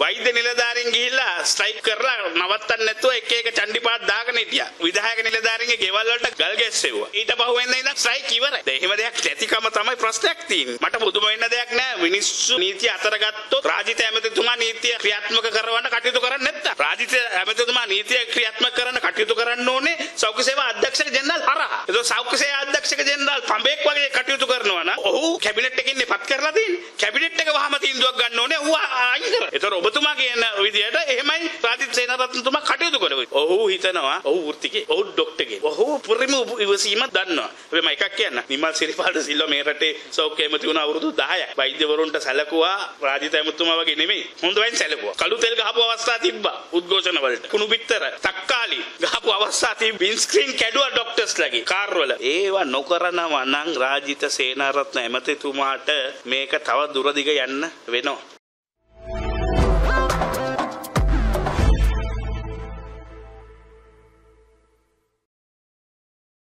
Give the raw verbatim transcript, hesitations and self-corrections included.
ವೈದ್ಯ ನಿಲಧಾರಿಂಗ್ ಇಲ್ಲ ಸ್ಟ್ರೈಕ್ ಕರ್ರ ನವತ್ತನ್ನೆತ್ತು ಏಕೇಕ ಚಂಡಿಪಾಟ್ ದಾಗನ ಇದೆಯಾ ವಿಧಾಯಕ ನಿಲಧಾರಿಂಗ್ ಗೆವಲ್ವಟ ಗಲ್ಗೆಸ್ಸೆವು ඊට පහුවෙන්ද ස්ට්‍රයික් ඉවරයි. එහෙම දෙයක් නැතිකම තමයි ප්‍රශ්නයක් තියෙන්නේ. මට පුදුම වෙන්න දෙයක් නෑ මිනිස්සු නීතිය අතර ගත්තොත් රාජිත ඇමතිතුමා නීතිය ක්‍රියාත්මක කරවන්න කටයුතු කරන්නේ නැත්තම් රාජිත ඇමතිතුමා නීතිය ක්‍රියාත්මක කරන්න කටයුතු කරන්න ඕනේ සෞඛ්‍ය සේවා අධ්‍යක්ෂක ජෙනරාල් හරහා. ඒක සෞඛ්‍ය සේවා අධ්‍යක්ෂක ජෙනරාල් පඹෙක් වගේ කටයුතු කරනවා නම් ඔහු කැබිනට් එකකින් ඉපත් කරලා තියෙන්නේ. කැබිනට් එක වහම තීන්දුවක් ගන්න ඕනේ ඔහු ආයි කරලා. ඒතර ඔබතුමා කියන විදියට එහෙමයි රාජිත සේනාරත්නතුමා කටයුතු කරන්නේ. ඔහු හිතනවා ඔහු වෘත්තිකේ ඔහු ડોක්ටර්ගේ ඔහු පුරිම ඉවසීම දන්නවා. අපි මම එකක් කියන්න. නිමල් සිරිපාල සිල්වා මේ රටේ සෞඛ්‍ය ඇමති වුණ අවුරුදු දහයක්. වෛද්‍යවරුන්ට සැලකුවා රාජිත ඇමතිතුමා වගේ නෙමෙයි. හොඳයින් සැලකුවා. කළු තෙල් ගහපු අවස්ථා තිබ්බා උද්ඝෝෂණ වලට. කුණු බිත්තර, තක්කාලි ගහපු අවස්ථා තිබ්බ. වින්ස්ක්‍රීන් කැඩුවා ડોක්ටර්ස්ලාගේ කාර්වල. ඒවා නොකරනවා නම් රාජිත සේනාරත්න ඇමතිතුමාට මේක තව දුරදිග යන්න වෙනවා.